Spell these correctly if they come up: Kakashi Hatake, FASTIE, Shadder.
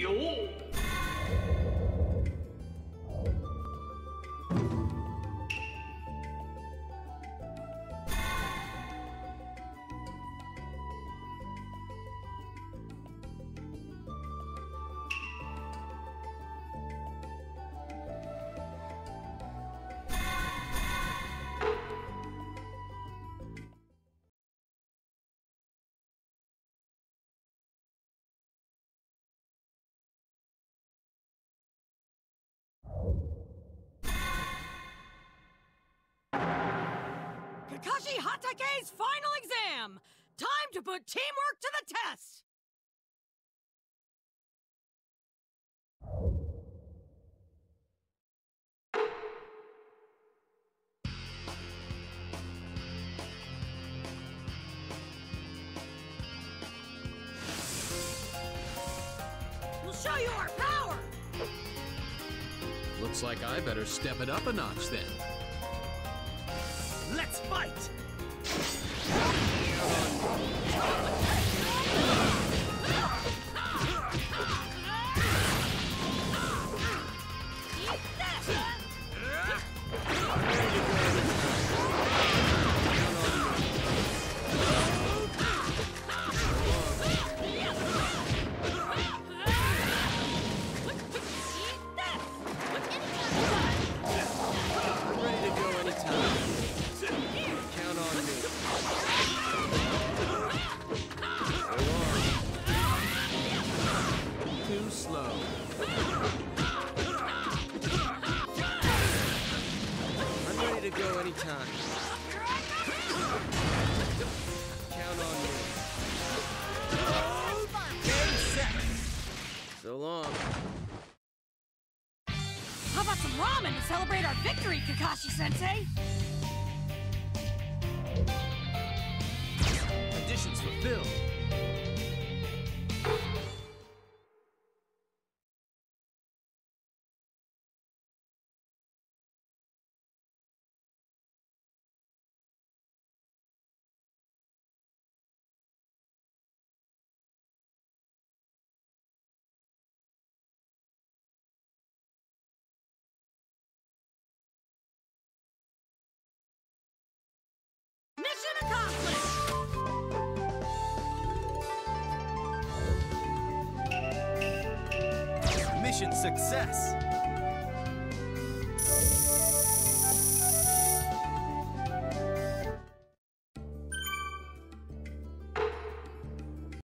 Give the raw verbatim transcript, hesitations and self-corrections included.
有。Kakashi Hatake's final exam! Time to put teamwork to the test! We'll show you our power! Looks like I better step it up a notch then. Let's fight! How about some ramen to celebrate our victory, Kakashi-sensei? Conditions fulfilled. Mission success!